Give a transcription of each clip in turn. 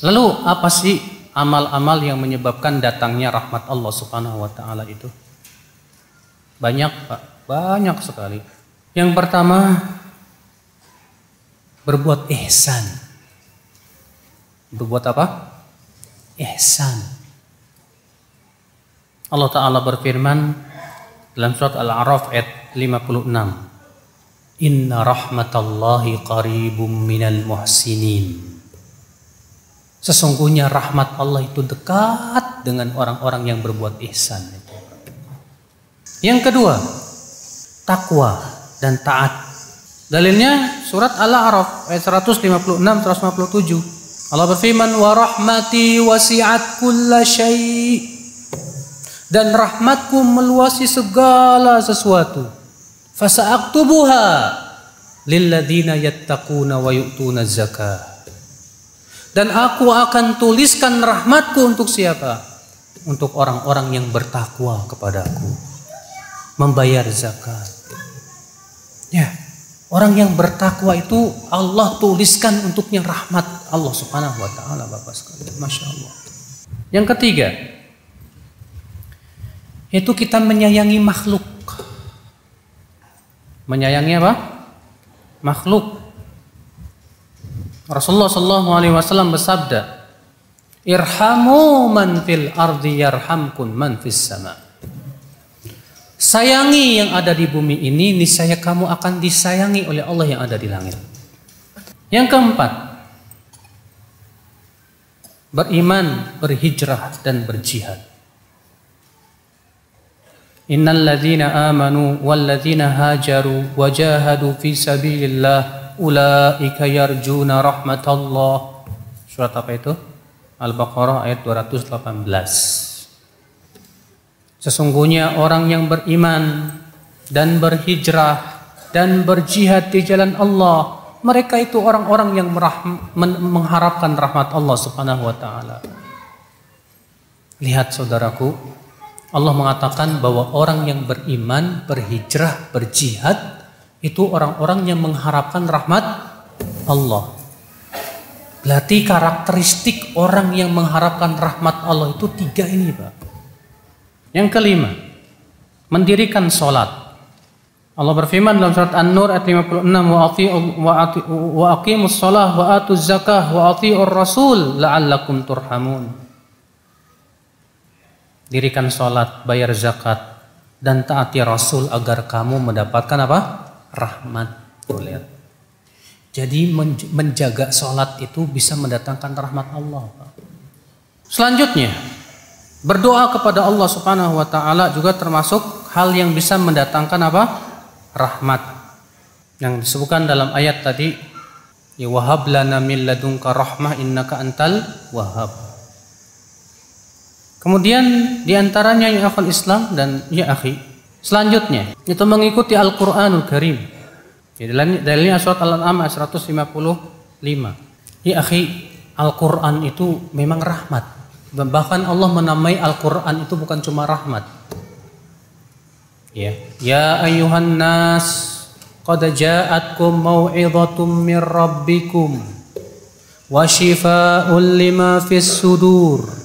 Lalu apa sih amal-amal yang menyebabkan datangnya rahmat Allah Subhanahu wa Ta'ala itu? Banyak, Pak, banyak sekali. Yang pertama, berbuat ihsan. Berbuat apa? Ihsan. Allah Ta'ala berfirman dalam surat Al-A'raf ayat 56. Inna rahmatallahi qaribum minal muhsinin. Sesungguhnya rahmat Allah itu dekat dengan orang-orang yang berbuat ihsan. Yang kedua, takwa dan taat. Dalilnya surat Al-A'raf ayat 156-157. Allah berfirman, wa rahmati wasi'at kulla syai'. Dan rahmatku meluasi segala sesuatu. Fasa'aktubuha lilladina yattaquna wa yu'tuna zakah. Dan aku akan tuliskan rahmatku untuk siapa? Untuk orang-orang yang bertakwa kepadaku, membayar zakat. Ya, orang yang bertakwa itu Allah tuliskan untuknya rahmat Allah Subhanahu wa Ta'ala, Bapak sekalian. Masya Allah. Yang ketiga, yaitu kita menyayangi makhluk. Menyayangi apa? Makhluk. Rasulullah SAW bersabda, irhamu man fil ardi yarhamkun man fis sama. Sayangi yang ada di bumi ini, niscaya kamu akan disayangi oleh Allah yang ada di langit. Yang keempat, beriman, berhijrah, dan berjihad. Innal ladzina amanu wal ladzina hajaru wajahadu fi sabilillah ulaika yarjuna rahmatallah. Surat apa itu? Al-Bakarah ayat 218. Sesungguhnya orang yang beriman dan berhijrah dan berjihad di jalan Allah, mereka itu orang-orang yang mengharapkan rahmat Allah Subhanahu wa Ta'ala. Lihat saudaraku, Allah mengatakan bahwa orang yang beriman, berhijrah, berjihad itu orang-orang yang mengharapkan rahmat Allah. Berarti karakteristik orang yang mengharapkan rahmat Allah itu tiga ini, Pak. Yang kelima, mendirikan sholat. Allah berfirman dalam surat An-Nur ayat 56, wa aqimus sholah wa atuz zakah wa ati'ur rasul la'allakum turhamun. Dirikan sholat, bayar zakat, dan taati Rasul agar kamu mendapatkan apa? Rahmat. Lihat. Jadi menjaga sholat itu bisa mendatangkan rahmat Allah. Selanjutnya, berdoa kepada Allah Subhanahu wa Ta'ala juga termasuk hal yang bisa mendatangkan apa? Rahmat. Yang disebutkan dalam ayat tadi, ya wahab lana min ladunka rahmah innaka antal wahab. Kemudian diantaranya ya akhul Islam dan ya akhi, selanjutnya itu mengikuti Al-Quranul Karim. Dalilnya surat Al-An'am 155. Ya akhi, Al-Quran itu memang rahmat. Bahkan Allah menamai Al-Quran itu bukan cuma rahmat. Ya, ya ayuhan nas qad ja'atkum mau'idhatum mir rabbikum wa shifaa'un lima fis sudur.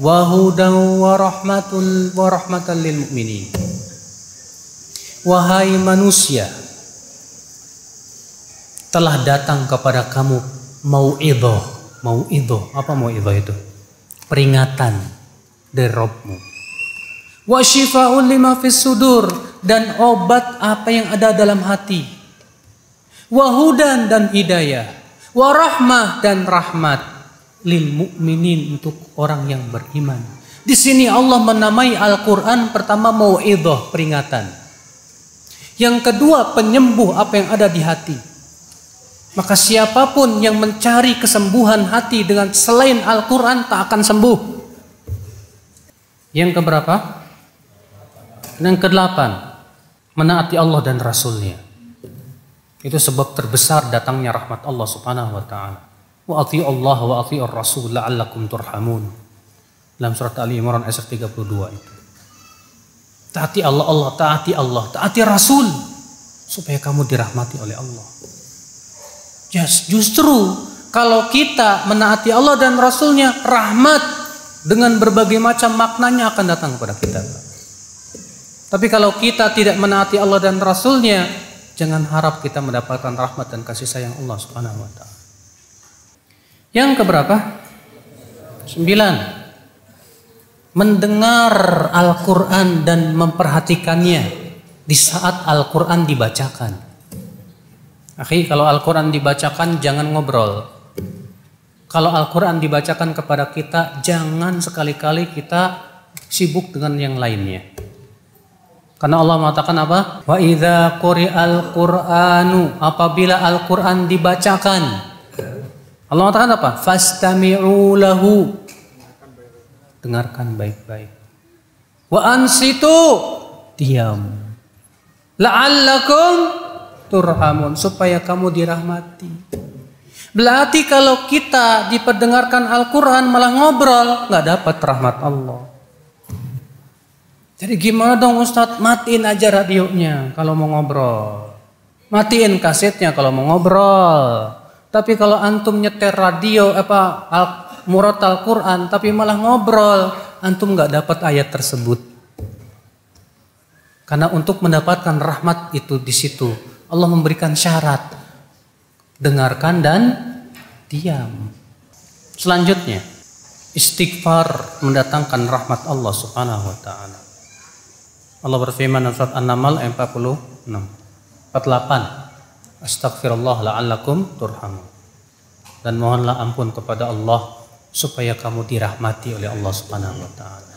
Wahudan wa rahmatan lil mu'minin. Wahai manusia, telah datang kepada kamu mau'idhah. Mau'idhah, apa mau'idhah itu? Peringatan dari Rabbmu. Wa syifa'un lima fis sudur, dan obat apa yang ada dalam hati. Wahudan, dan hidayah. Wa rahmah, dan rahmat. Lil mu'minin, untuk orang yang beriman. Di sini Allah menamai Al-Quran pertama mau'idhah, peringatan. Yang kedua penyembuh apa yang ada di hati. Maka siapapun yang mencari kesembuhan hati dengan selain Al-Quran tak akan sembuh. Yang keberapa? Yang kedelapan, menaati Allah dan Rasulnya. Itu sebab terbesar datangnya rahmat Allah Subhanahu wa Ta'ala. Wa ati'u Allah wa ati'u Rasul la'allakum turhamun. Dalam surat Ali Imran ayat 32 itu. Taati Allah, taati Rasul supaya kamu dirahmati oleh Allah. Justru kalau kita menaati Allah dan Rasulnya, rahmat dengan berbagai macam maknanya akan datang kepada kita. Tapi kalau kita tidak menaati Allah dan Rasulnya, jangan harap kita mendapatkan rahmat dan kasih sayang Allah Subhanahu wa Ta'ala. Yang keberapa? 9. Mendengar Al-Quran dan memperhatikannya di saat Al-Quran dibacakan. Akhi, kalau Al-Quran dibacakan jangan ngobrol. Kalau Al-Quran dibacakan kepada kita, jangan sekali-kali kita sibuk dengan yang lainnya. Karena Allah mengatakan apa? Wa idza quri'al Qur'anu, apabila Al-Quran dibacakan. Allah mengatakan apa? Fastami'u lahu, dengarkan baik-baik. Wa ansitu, diam. La'allakum turhamun, supaya kamu dirahmati. Berarti kalau kita diperdengarkan Al-Quran malah ngobrol, nggak dapat rahmat Allah. Jadi gimana dong Ustadz? Matiin aja radionya kalau mau ngobrol, matiin kasetnya kalau mau ngobrol. Tapi kalau antum nyetir radio murad Al-Quran tapi malah ngobrol, antum nggak dapat ayat tersebut. Karena untuk mendapatkan rahmat itu di situ Allah memberikan syarat. Dengarkan dan diam. Selanjutnya, istighfar mendatangkan rahmat Allah Subhanahu wa Ta'ala. Allah berfirman dalam surat An-Naml 48. Astaghfirullah la'allakum turhamun. Dan mohonlah ampun kepada Allah supaya kamu dirahmati oleh Allah Subhanahu wa Ta'ala.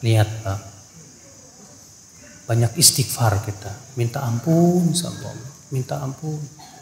Lihat Pak, banyak istighfar kita, minta ampun sama Allah, minta ampun.